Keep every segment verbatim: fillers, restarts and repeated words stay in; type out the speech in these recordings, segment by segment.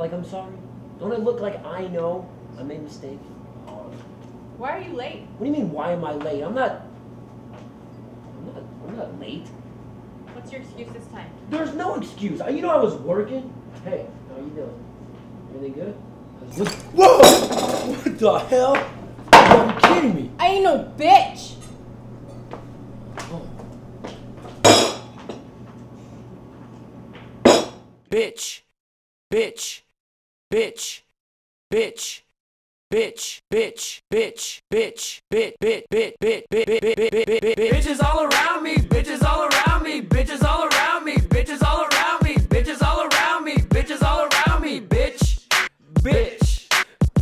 Like, I'm sorry. Don't I look like I know I made a mistake? Why are you late? What do you mean, why am I late? I'm not... I'm not, I'm not late. What's your excuse this time? There's no excuse. You know I was working. Hey, how you doing? Everything good? Whoa! What the hell? Are you kidding me? I ain't no bitch! Oh. Bitch. Bitch. Bitch. Bitch. Bitch, bitch, bitch, bitch, bitch, bitch, bitch, bitch, bitch, bitch, bitch, bitch, bitches all around me, bitches all around me, bitches all around me, bitches all around me, bitches all around me, bitches all around me, bitch, bitch,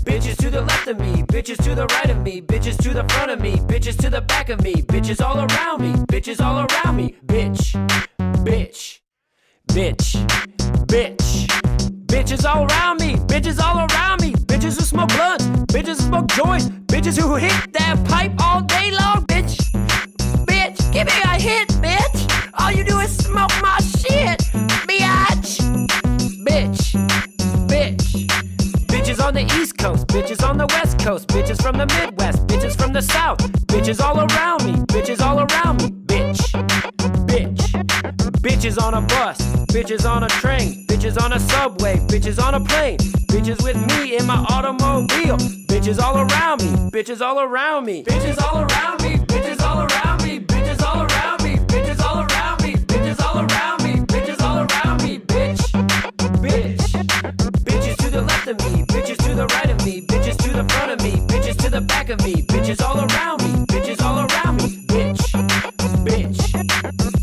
bitches to the left of me, bitches to the right of me, bitches to the front of me, bitches to the back of me, bitches all around me, bitches all around me, bitch, bitch, bitch, bitch, bitches all around me, bitches all around me. Bitches who smoke blunts, bitches who smoke joints, bitches who hit that pipe all day long, bitch. Bitch, give me a hit, bitch. All you do is smoke my shit, bitch. Bitch, bitch. Bitches on the East Coast, bitches on the West Coast, bitches from the Midwest, bitches from the South, bitches all around me, bitches all around me, bitch. Bitch. Bitches on a bus, bitches on a train, bitches on a subway, bitches on a plane, bitches with me in my automobile, bitches all around me, bitches all around me, bitches all around me, bitches all around me, bitches all around me, bitches all around me, bitches all around me, bitches all around me, bitch, bitch, bitches to the left of me, bitches to the right of me, bitches to the front of me, bitches to the back of me, bitches all around me, bitches all around me, bitch, bitch.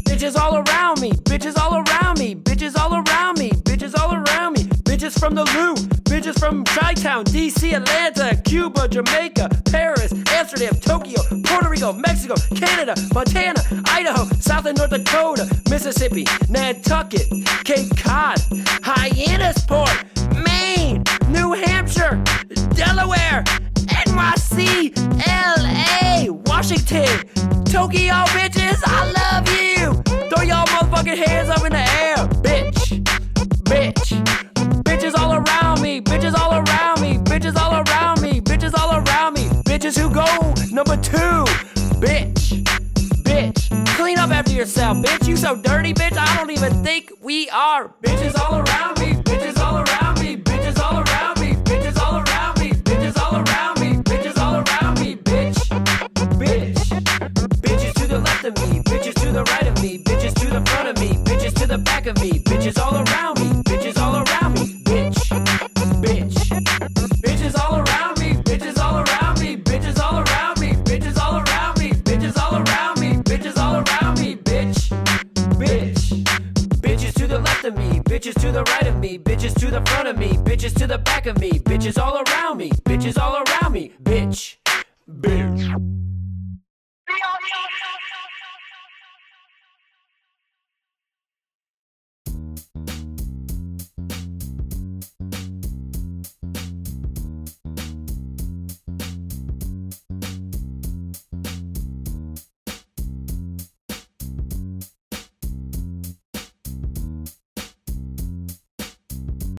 Bitches all around me, bitches all around me, bitches all around me, bitches all around me, bitches from the Lou, bitches from Chi-Town, D C, Atlanta, Cuba, Jamaica, Paris, Amsterdam, Tokyo, Puerto Rico, Mexico, Canada, Montana, Idaho, South and North Dakota, Mississippi, Nantucket, Cape Cod, Hyannis Port, Maine, New Hampshire, Delaware, N Y C, L A, Washington, Tokyo, bitches, I love you. Throw y'all motherfucking hands up in the air, bitch, bitch. Bitches all around me, bitches all around me, bitches all around me, bitches all around me, bitches who go number two, bitch, bitch. Clean up after yourself, bitch. You so dirty, bitch. I don't even think we are. Bitches all around me, bitches all around me, bitches all around me, bitches all around me, bitches all around me, bitches all around me, bitch, bitch. Bitches to the left of me, bitches to the right of me, bitches to the front of me, bitches to the back of me, bitches all around me, bitches all around me, bitch, bitch. Bitches all around me, bitches all around me, bitches all around me, bitches all around me, bitches all around me, bitches all around me, bitch, bitch. Bitches to the left of me, bitches to the right of me, bitches to the front of me, bitches to the back of me, bitches all around me, bitches all around me, bitch, bitch.